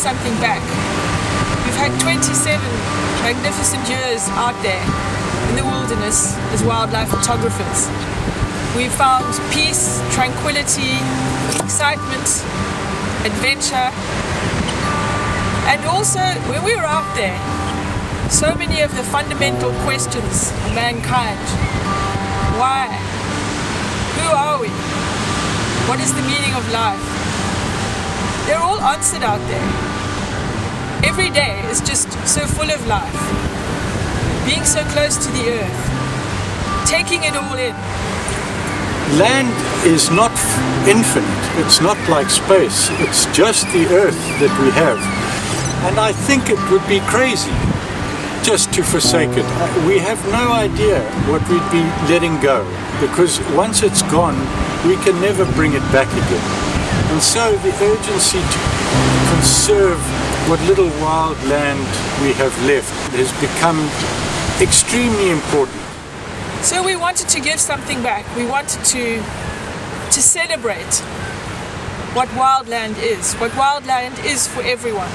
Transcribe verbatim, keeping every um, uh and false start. something back. We've had twenty-seven magnificent years out there in the wilderness as wildlife photographers. We've found peace, tranquility, excitement, adventure, and also when we were out there, so many of the fundamental questions of mankind. Why? Who are we? What is the meaning of life? They're all answered out there. Every day is just so full of life. Being so close to the earth, taking it all in. Land is not infinite, it's not like space, it's just the earth that we have. And I think it would be crazy just to forsake it. We have no idea what we'd be letting go, because once it's gone, we can never bring it back again. And so the urgency to conserve what little wild land we have left has become extremely important. So we wanted to give something back. We wanted to, to celebrate what wildland is, what wildland is for everyone.